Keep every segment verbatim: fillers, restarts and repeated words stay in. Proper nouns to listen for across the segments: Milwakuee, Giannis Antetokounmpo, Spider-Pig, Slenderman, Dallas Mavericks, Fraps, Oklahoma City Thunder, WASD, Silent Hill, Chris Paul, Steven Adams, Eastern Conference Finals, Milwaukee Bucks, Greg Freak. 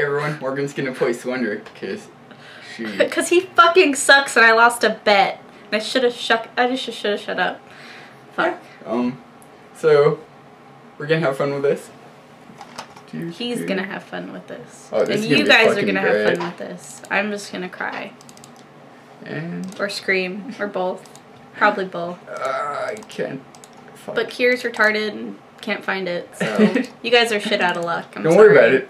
Hey everyone, Morgan's gonna play Slender, cause she... Cause he fucking sucks and I lost a bet. I should've shut- I just should've shut up. Fuck. Yeah. Um, so, we're gonna have fun with this. Do, He's do. gonna have fun with this. Oh, this and you guys are gonna great. have fun with this. I'm just gonna cry. And... Or scream. Or both. Probably both. Uh, I can't. Fuck. But Kier's retarded and can't find it, so you guys are shit out of luck. I'm Don't sorry. worry about it.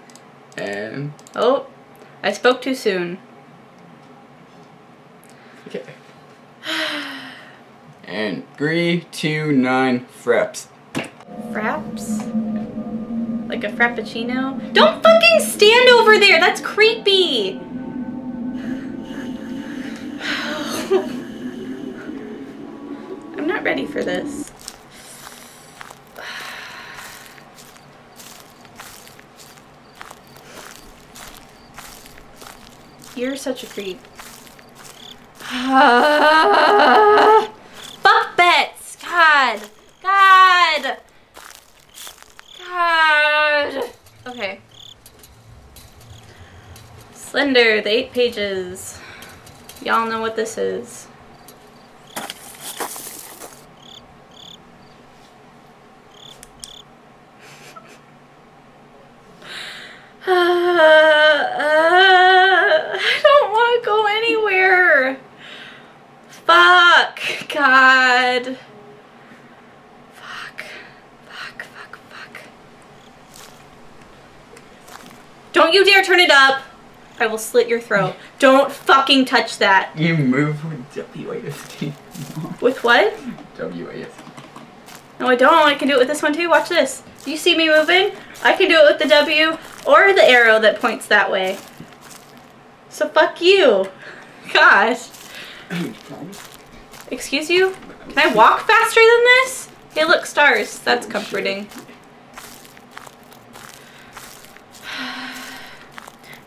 And... Oh, I spoke too soon. Okay. And three, two, nine, fraps. Fraps? Like a frappuccino? Don't fucking stand over there! That's creepy! I'm not ready for this. You're such a creep. Uh, fuck bets! God! God! God! Okay. Slender, the eight pages. Y'all know what this is. God. Fuck. Fuck, fuck, fuck. Don't you dare turn it up! I will slit your throat. Don't fucking touch that. You move with W A S D. With what? W A S D. No, I don't. I can do it with this one too. Watch this. Do you see me moving? I can do it with the W or the arrow that points that way. So fuck you. Gosh. Excuse you? Can I walk faster than this? Hey, look, stars. That's comforting.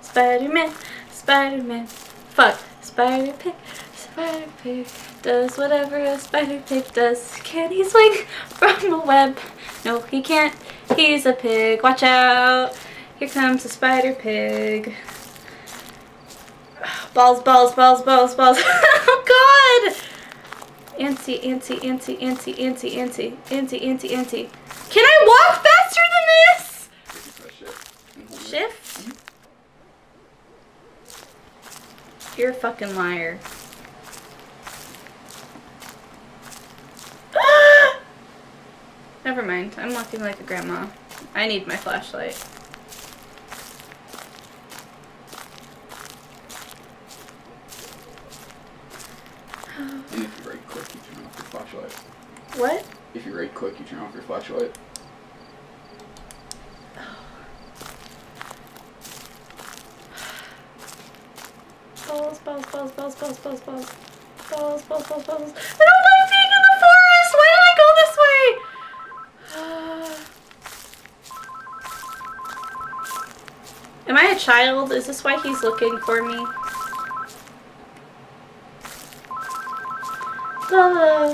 Spider-Man, Spider-Man. Fuck. Spider-Pig, Spider-Pig does whatever a Spider-Pig does. Can he swing from a web? No, he can't. He's a pig. Watch out. Here comes a Spider-Pig. Balls, balls, balls, balls, balls. Oh, God! Antsy, antsy, antsy, antsy, antsy, antsy, antsy, antsy, antsy. Can I walk faster than this? Shift? You're a fucking liar. Never mind. I'm walking like a grandma. I need my flashlight. What? If you right click, you turn off your flashlight. Balls, balls, balls, balls, balls, balls, balls, balls, balls, balls, balls. I don't like being in the forest. Why did I go this way? Uh, am I a child? Is this why he's looking for me? Uh,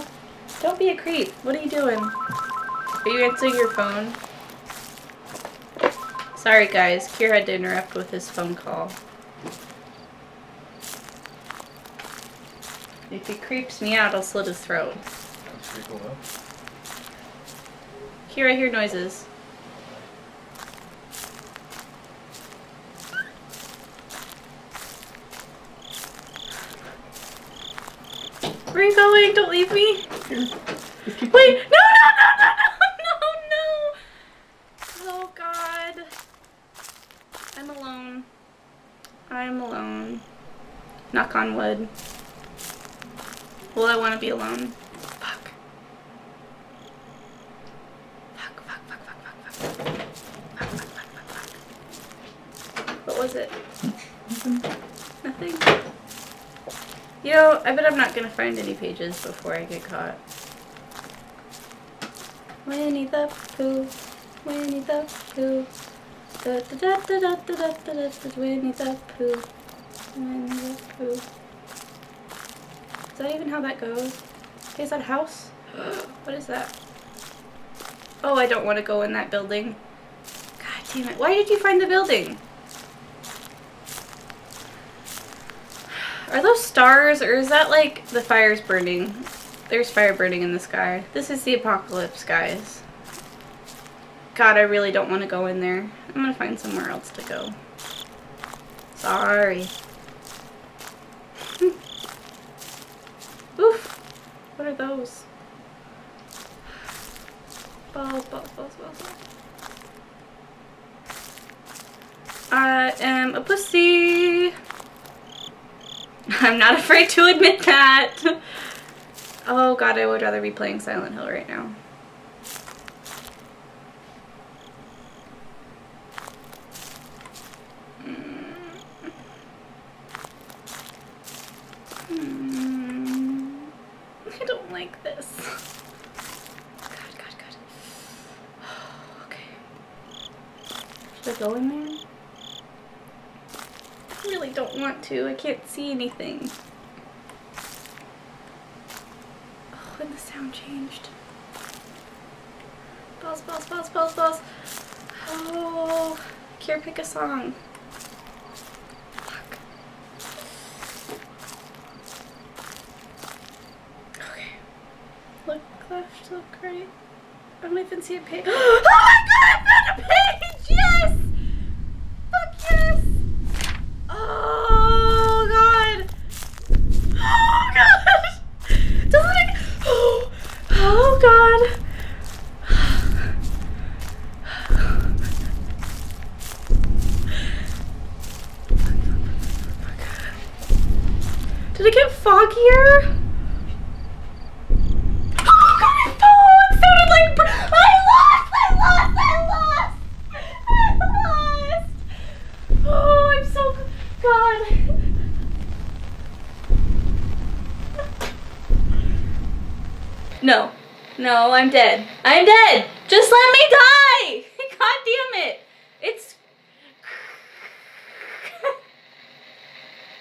Don't be a creep. What are you doing? Are you answering your phone? Sorry guys, Kier had to interrupt with his phone call. If he creeps me out, I'll slit his throat. Kier, I hear noises. Where are you going? Don't leave me. Wait, no, no, no, no, no, no, no. Oh, God. I'm alone. I'm alone. Knock on wood. Well, I want to be alone. Fuck. Fuck, fuck, fuck, fuck, fuck, fuck. Fuck, fuck, fuck, fuck, fuck. What was it? Nothing. Nothing. You know, I bet I'm not gonna find any pages before I get caught. Winnie the Pooh, Winnie the Pooh, da da da da da da da da da da, Winnie the Pooh, Winnie the Pooh. Is that even how that goes? Okay, is that a house? What is that? Oh, I don't want to go in that building. God damn it! Why did you find the building? Are those stars, or is that like the fire's burning? There's fire burning in the sky. This is the apocalypse, guys. God, I really don't want to go in there. I'm gonna find somewhere else to go. Sorry. Oof. What are those? Balls, balls, balls, balls. I am a pussy. I'm not afraid to admit that. Oh God, I would rather be playing Silent Hill right now. I can't see anything. Oh, and the sound changed. Balls, balls, balls, balls, balls. Oh, here, pick a song. Fuck. Okay. Look left, look right. I don't even see a page. Oh my God, I found a page! Yes! Fuck yes! Oh. Oh God. Did it get foggier? No, I'm dead. I'm dead! Just let me die! God damn it! It's...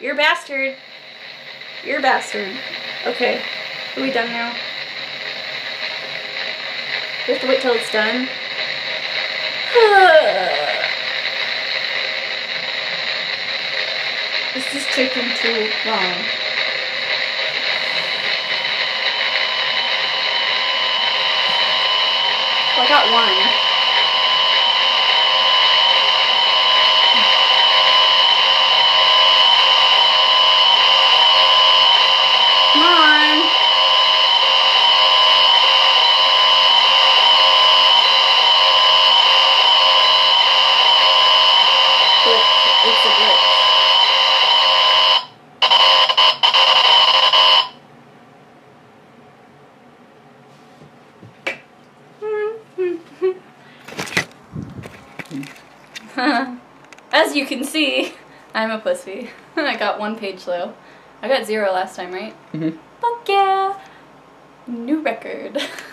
You're a bastard. You're a bastard. Okay. Are we done now? We have to wait till it's done. This is taking too long. I got one. Come on. Glitch. It's a glitch. As you can see, I'm a pussy. I got one page low. I got zero last time, right? Mm-hmm. Fuck yeah! New record.